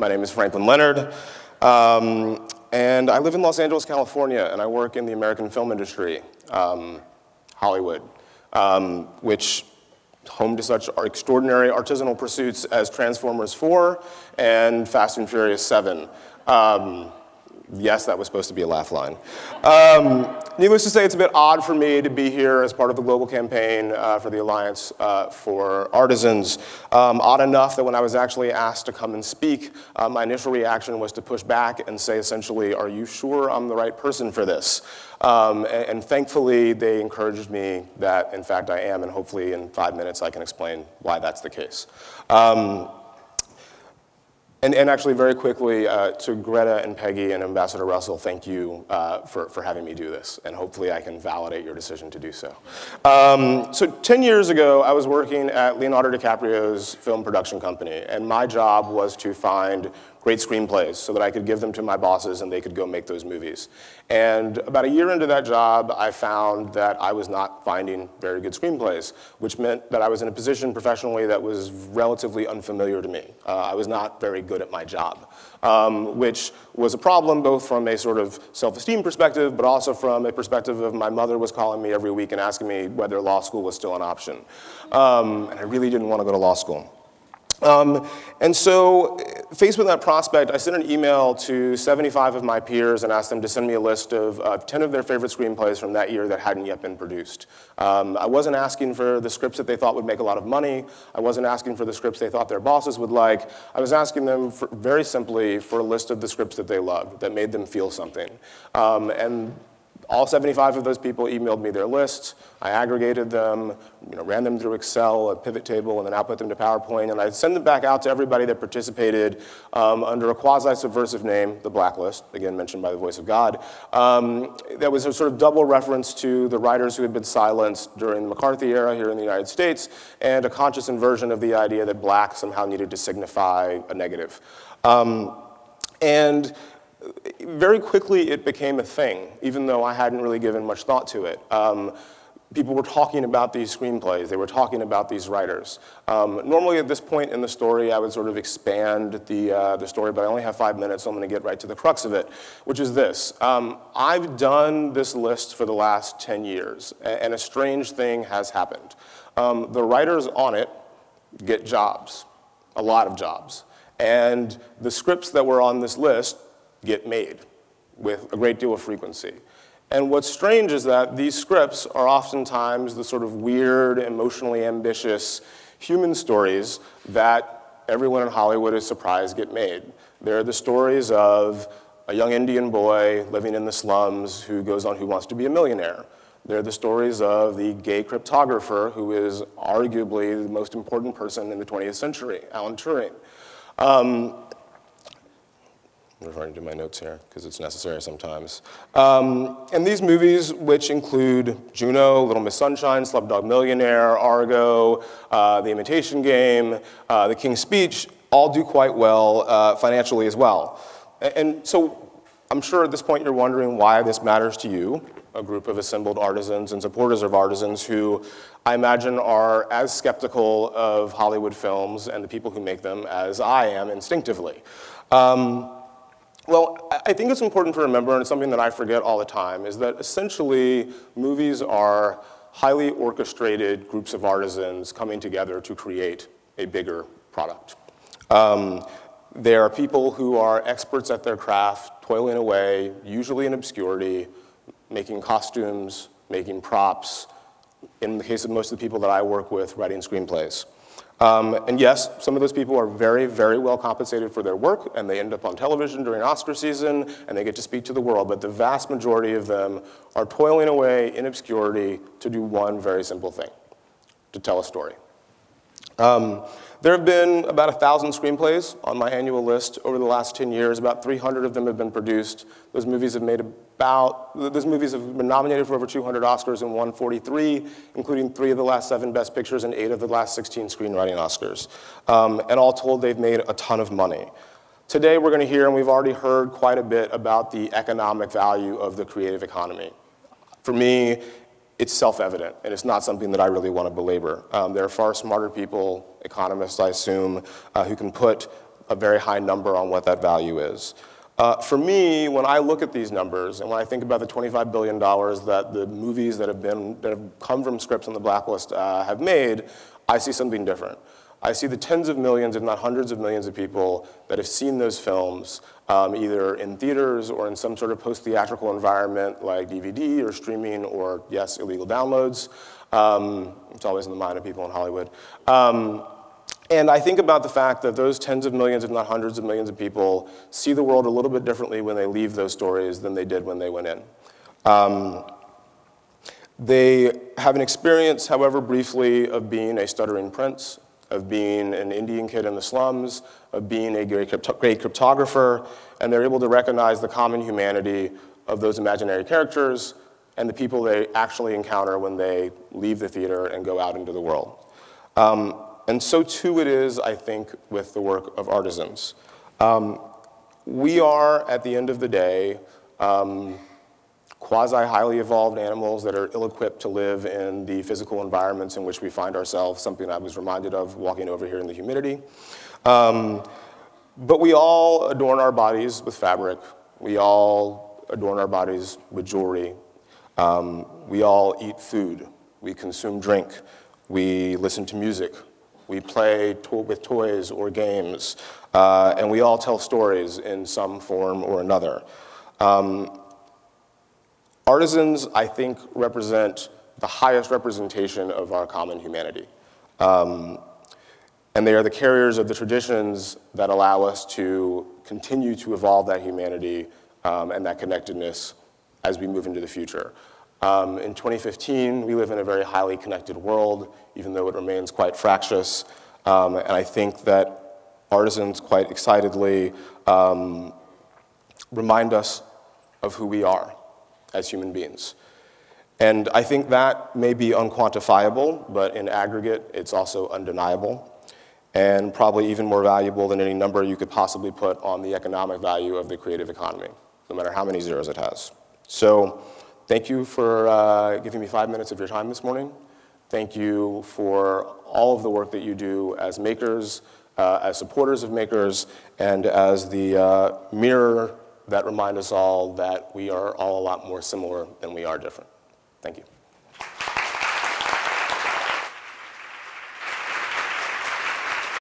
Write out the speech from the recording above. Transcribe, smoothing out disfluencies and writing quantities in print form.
My name is Franklin Leonard, and I live in Los Angeles, California, and I work in the American film industry, Hollywood, which home to such extraordinary artisanal pursuits as Transformers 4 and Fast and Furious 7. Yes, that was supposed to be a laugh line. Needless to say, it's a bit odd for me to be here as part of the global campaign for the Alliance for Artisans. Odd enough that when I was actually asked to come and speak, my initial reaction was to push back and say essentially, are you sure I'm the right person for this? And thankfully, they encouraged me that, in fact, I am, and hopefully in 5 minutes I can explain why that's the case. And actually, very quickly, to Greta and Peggy and Ambassador Russell, thank you for having me do this. And hopefully, I can validate your decision to do so. So 10 years ago, I was working at Leonardo DiCaprio's film production company. And my job was to find great screenplays so that I could give them to my bosses and they could go make those movies. And about a year into that job, I found that I was not finding very good screenplays, which meant that I was in a position professionally that was relatively unfamiliar to me. I was not very good at my job, which was a problem both from a sort of self-esteem perspective, but also from a perspective of my mother was calling me every week and asking me whether law school was still an option. And I really didn't want to go to law school. And so, faced with that prospect, I sent an email to 75 of my peers and asked them to send me a list of 10 of their favorite screenplays from that year that hadn't yet been produced. I wasn't asking for the scripts that they thought would make a lot of money. I wasn't asking for the scripts they thought their bosses would like. I was asking them, very simply, for a list of the scripts that they loved, that made them feel something. And all 75 of those people emailed me their lists. I aggregated them, ran them through Excel, a pivot table, and then output them to PowerPoint. And I'd send them back out to everybody that participated under a quasi-subversive name, the Blacklist, again mentioned by the voice of God. That was a sort of double reference to the writers who had been silenced during the McCarthy era here in the United States, and a conscious inversion of the idea that black somehow needed to signify a negative. And very quickly, it became a thing, even though I hadn't really given much thought to it. People were talking about these screenplays. They were talking about these writers. Normally, at this point in the story, I would sort of expand the story, but I only have 5 minutes, so I'm going to get right to the crux of it, which is this. I've done this list for the last 10 years, and a strange thing has happened. The writers on it get jobs, a lot of jobs. And the scripts that were on this list get made with a great deal of frequency. And what's strange is that these scripts are oftentimes the sort of weird, emotionally ambitious human stories that everyone in Hollywood is surprised get made. They're the stories of a young Indian boy living in the slums who goes on Who Wants to Be a Millionaire. They're the stories of the gay cryptographer who is arguably the most important person in the 20th century, Alan Turing. I'm referring to my notes here, because it's necessary sometimes. And these movies, which include Juno, Little Miss Sunshine, Slumdog Millionaire, Argo, The Imitation Game, The King's Speech, all do quite well financially as well. And so I'm sure at this point you're wondering why this matters to you, a group of assembled artisans and supporters of artisans who I imagine are as skeptical of Hollywood films and the people who make them as I am instinctively. Well, I think it's important to remember, and it's something that I forget all the time, is that essentially movies are highly orchestrated groups of artisans coming together to create a bigger product. There are people who are experts at their craft, toiling away, usually in obscurity, making costumes, making props, in the case of most of the people that I work with, writing screenplays. And yes, some of those people are very, very well compensated for their work, and they end up on television during Oscar season, and they get to speak to the world. But the vast majority of them are toiling away in obscurity to do one very simple thing, to tell a story. There have been about 1,000 screenplays on my annual list over the last 10 years. About 300 of them have been produced. Those movies have been nominated for over 200 Oscars and won 43, including 3 of the last 7 Best Pictures and 8 of the last 16 screenwriting Oscars. And all told, they've made a ton of money. Today, we're going to hear, and we've already heard quite a bit about the economic value of the creative economy. For me, it's self-evident, and it's not something that I really want to belabor. There are far smarter people, economists, I assume, who can put a very high number on what that value is. For me, when I look at these numbers, and when I think about the $25 billion that the movies that have come from scripts on the Blacklist have made, I see something different. I see the tens of millions, if not hundreds of millions of people that have seen those films, either in theaters or in some sort of post-theatrical environment like DVD or streaming or, yes, illegal downloads. It's always in the mind of people in Hollywood. And I think about the fact that those tens of millions, if not hundreds of millions of people, see the world a little bit differently when they leave those stories than they did when they went in. They have an experience, however briefly, of being a stuttering prince, of being an Indian kid in the slums, of being a great cryptographer, and they're able to recognize the common humanity of those imaginary characters and the people they actually encounter when they leave the theater and go out into the world. And so too it is, I think, with the work of artisans. We are, at the end of the day, quasi-highly evolved animals that are ill-equipped to live in the physical environments in which we find ourselves, something I was reminded of walking over here in the humidity. But we all adorn our bodies with fabric. We all adorn our bodies with jewelry. We all eat food. We consume drink. We listen to music. We play with toys or games, and we all tell stories in some form or another. Artisans, I think, represent the highest representation of our common humanity. And they are the carriers of the traditions that allow us to continue to evolve that humanity and that connectedness as we move into the future. In 2015, we live in a very highly connected world, even though it remains quite fractious. And I think that artisans quite excitedly remind us of who we are as human beings. And I think that may be unquantifiable, but in aggregate, it's also undeniable, and probably even more valuable than any number you could possibly put on the economic value of the creative economy, no matter how many zeros it has. So, thank you for giving me 5 minutes of your time this morning. Thank you for all of the work that you do as makers, as supporters of makers, and as the mirror that reminds us all that we are all a lot more similar than we are different. Thank you.